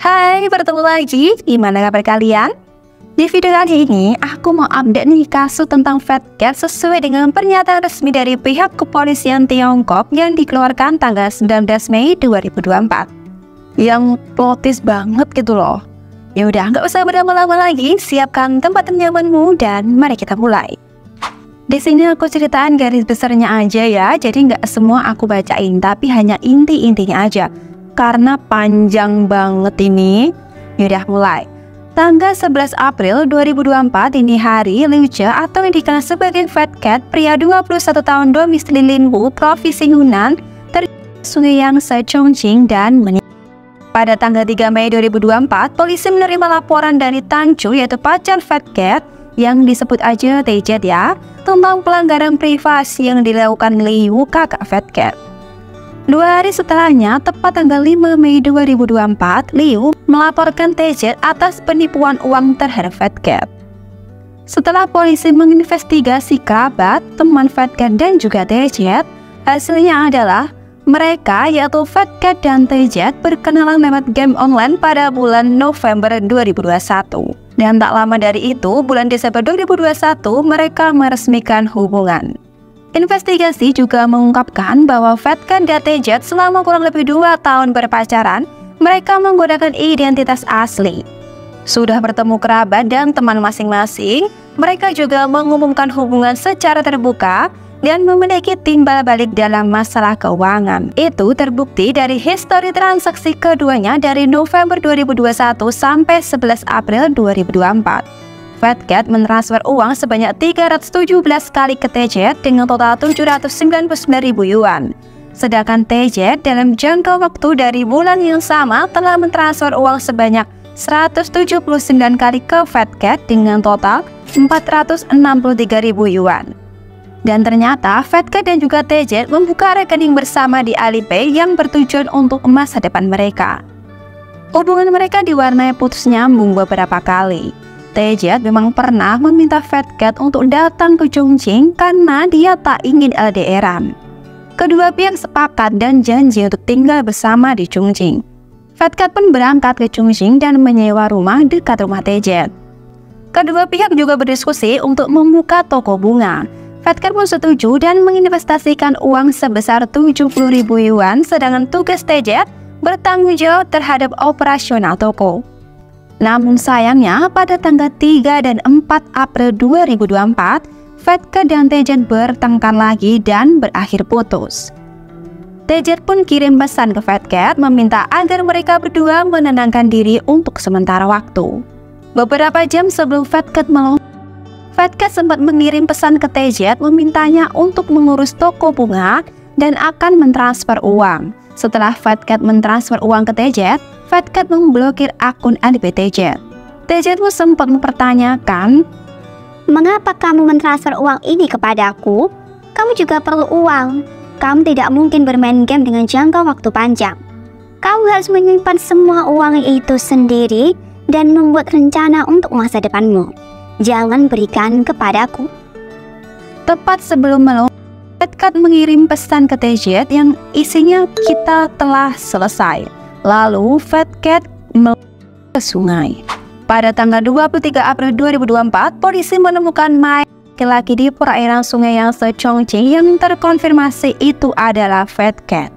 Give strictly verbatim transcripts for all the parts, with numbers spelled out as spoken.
Hai, bertemu lagi. Gimana kabar kalian? Di video kali ini, aku mau update nih kasus tentang Fat Cat sesuai dengan pernyataan resmi dari pihak kepolisian Tiongkok yang dikeluarkan tanggal sembilan belas Mei dua ribu dua puluh empat. Yang plotis banget gitu loh. Ya udah, nggak usah berlama-lama lagi, siapkan tempat nyamanmu dan mari kita mulai. Di sini aku ceritain garis besarnya aja ya, jadi nggak semua aku bacain, tapi hanya inti-intinya aja. Karena panjang banget ini. Yaudah mulai. Tanggal sebelas April dua ribu dua puluh empat ini hari, Liu Zhe atau yang dikenal sebagai Fat Cat, pria dua puluh satu tahun domisili Linbu, Provinsi Yunnan, terjun sungai Yangtze, Chongqing, dan meninggal. Pada tanggal tiga Mei dua ribu dua puluh empat, polisi menerima laporan dari Tan Zhu, yaitu pacar Fat Cat yang disebut aja T J ya, tentang pelanggaran privasi yang dilakukan Liu, kakak Fat Cat. Dua hari setelahnya, tepat tanggal lima Mei dua ribu dua puluh empat, Liu melaporkan T J atas penipuan uang terhadap Fat Cat. Setelah polisi menginvestigasi kabar teman Fat Cat dan juga T J, hasilnya adalah mereka yaitu Fat Cat dan T J berkenalan lewat game online pada bulan November dua ribu dua puluh satu. Dan tak lama dari itu, bulan Desember dua ribu dua puluh satu, mereka meresmikan hubungan. Investigasi juga mengungkapkan bahwa Fat Cat dan T J selama kurang lebih dua tahun berpacaran, mereka menggunakan identitas asli. Sudah bertemu kerabat dan teman masing-masing, mereka juga mengumumkan hubungan secara terbuka dan memiliki timbal balik dalam masalah keuangan. Itu terbukti dari histori transaksi keduanya dari November dua ribu dua puluh satu sampai sebelas April dua ribu dua puluh empat. Fat Cat mentransfer uang sebanyak tiga ratus tujuh belas kali ke T J dengan total tujuh ratus sembilan puluh sembilan ribu yuan. Sedangkan T J dalam jangka waktu dari bulan yang sama telah mentransfer uang sebanyak seratus tujuh puluh sembilan kali ke Fat Cat dengan total empat ratus enam puluh tiga ribu yuan. Dan ternyata Fat Cat dan juga T J membuka rekening bersama di Alipay yang bertujuan untuk masa depan mereka. Hubungan mereka diwarnai putus nyambung beberapa kali. T J memang pernah meminta Fat Cat untuk datang ke Chongqing karena dia tak ingin L D R-an. Kedua pihak sepakat dan janji untuk tinggal bersama di Chongqing. Fat Cat pun berangkat ke Chongqing dan menyewa rumah dekat rumah T J. Kedua pihak juga berdiskusi untuk membuka toko bunga. Fat Cat pun setuju dan menginvestasikan uang sebesar tujuh puluh ribu yuan, sedangkan tugas T J bertanggung jawab terhadap operasional toko. Namun sayangnya, pada tanggal tiga dan empat April dua ribu dua puluh empat, Fat Cat dan T J bertengkar lagi dan berakhir putus. T J pun kirim pesan ke Fat Cat meminta agar mereka berdua menenangkan diri untuk sementara waktu. Beberapa jam sebelum Fat Cat meloncat, Fat Cat sempat mengirim pesan ke T J memintanya untuk mengurus toko bunga dan akan mentransfer uang. Setelah Fat Cat mentransfer uang ke T J, Fat Cat memblokir akun Alipay T J. T J pun sempat mempertanyakan, "Mengapa kamu mentransfer uang ini kepadaku? Kamu juga perlu uang. Kamu tidak mungkin bermain game dengan jangka waktu panjang. Kamu harus menyimpan semua uang itu sendiri dan membuat rencana untuk masa depanmu. Jangan berikan kepadaku." Tepat sebelum meloncat, Fat Cat mengirim pesan ke T J yang isinya, "Kita telah selesai." Lalu Fat Cat melompat ke sungai. Pada tanggal dua puluh tiga April dua ribu dua puluh empat, polisi menemukan mayat laki-laki di perairan sungai Yangtze, Chongqing yang terkonfirmasi itu adalah Fat Cat.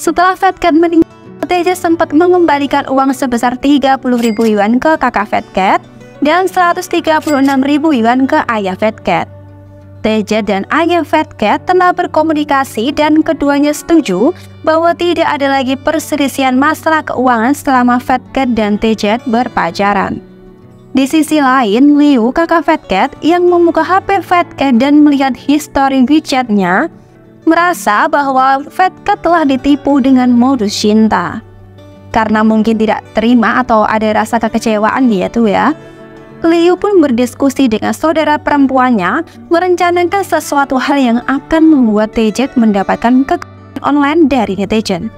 Setelah Fat Cat meninggal, T J sempat mengembalikan uang sebesar tiga puluh ribu yuan ke kakak Fat Cat dan seratus tiga puluh enam ribu yuan ke ayah Fat Cat. T J dan ayah Fat Cat telah berkomunikasi dan keduanya setuju bahwa tidak ada lagi perselisihan masalah keuangan selama Fat Cat dan T J berpacaran. Di sisi lain, Liu, kakak Fat Cat, yang membuka H P Fat Cat dan melihat histori WeChat-nya, merasa bahwa Fat Cat telah ditipu dengan modus cinta. Karena mungkin tidak terima atau ada rasa kekecewaan dia tuh ya, Liu pun berdiskusi dengan saudara perempuannya, merencanakan sesuatu hal yang akan membuat T J mendapatkan kekerasan online dari netizen.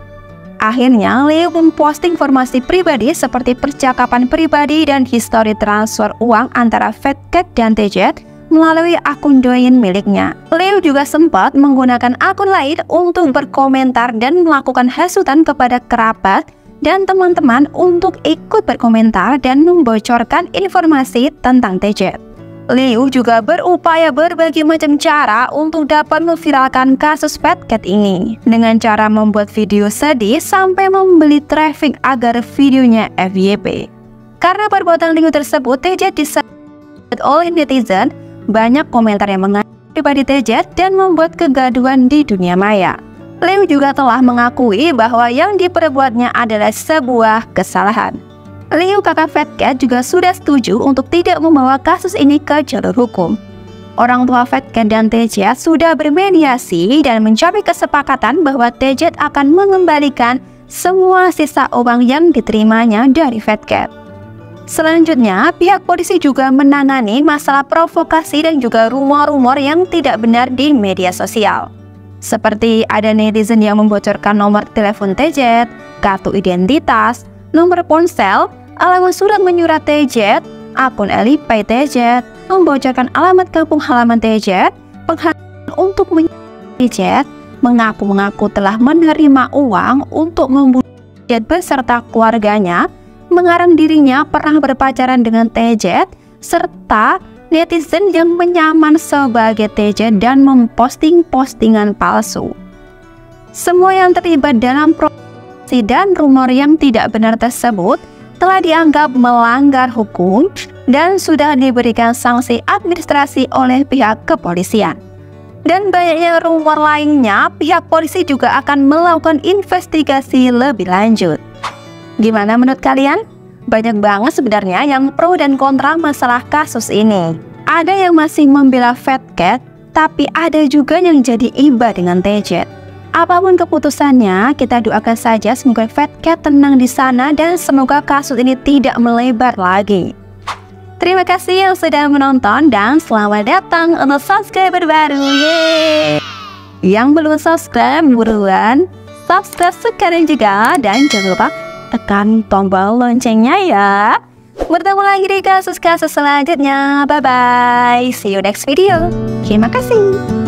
Akhirnya, Liu memposting informasi pribadi seperti percakapan pribadi dan histori transfer uang antara Fat Cat dan T J melalui akun domain miliknya. Liu juga sempat menggunakan akun lain untuk berkomentar dan melakukan hasutan kepada kerabat dan teman-teman untuk ikut berkomentar dan membocorkan informasi tentang T Z. Liu juga berupaya berbagai macam cara untuk dapat memviralkan kasus Fat Cat ini, dengan cara membuat video sedih sampai membeli traffic agar videonya F Y P. Karena perbuatan Liu tersebut, T Z diserang oleh netizen, banyak komentar yang mengenai pribadi T Z dan membuat kegaduhan di dunia maya. Liu juga telah mengakui bahwa yang diperbuatnya adalah sebuah kesalahan. Liu kakak Fat Cat juga sudah setuju untuk tidak membawa kasus ini ke jalur hukum. Orang tua Fat Cat dan T Z sudah bermediasi dan mencapai kesepakatan bahwa T Z akan mengembalikan semua sisa uang yang diterimanya dari Fat Cat. Selanjutnya, pihak polisi juga menangani masalah provokasi dan juga rumor-rumor yang tidak benar di media sosial. Seperti ada netizen yang membocorkan nomor telepon T Z, kartu identitas, nomor ponsel, alamat surat menyurat T Z, akun Alipay T Z, membocorkan alamat kampung halaman T Z, penghalang untuk menyuruh T Z, mengaku-mengaku telah menerima uang untuk membunuh T Z beserta keluarganya, mengarang dirinya pernah berpacaran dengan T Z, serta netizen yang menyaman sebagai T Z dan memposting postingan palsu. Semua yang terlibat dalam proses dan rumor yang tidak benar tersebut telah dianggap melanggar hukum dan sudah diberikan sanksi administrasi oleh pihak kepolisian. Dan banyaknya rumor lainnya, pihak polisi juga akan melakukan investigasi lebih lanjut. Gimana menurut kalian? Banyak banget sebenarnya yang pro dan kontra masalah kasus ini. Ada yang masih membela Fat Cat, tapi ada juga yang jadi iba dengan T Z. Apapun keputusannya, kita doakan saja semoga Fat Cat tenang di sana dan semoga kasus ini tidak melebar lagi. Terima kasih yang sudah menonton dan selamat datang untuk subscriber baru. Yeay! Yang belum subscribe, buruan subscribe sekarang juga dan jangan lupa tekan tombol loncengnya ya. Bertemu lagi di kasus-kasus selanjutnya. Bye-bye. See you next video. Terima kasih.